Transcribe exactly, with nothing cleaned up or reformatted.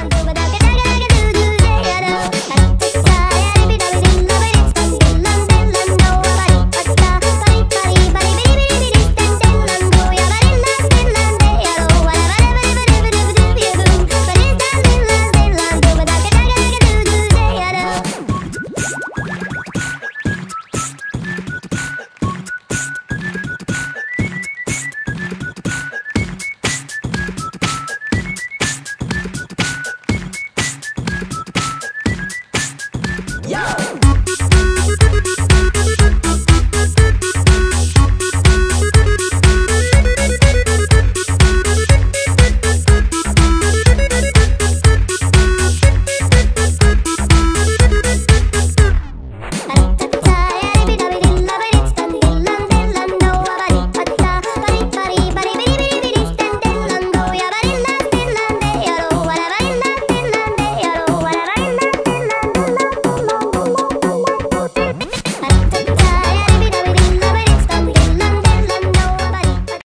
Jangan berubah.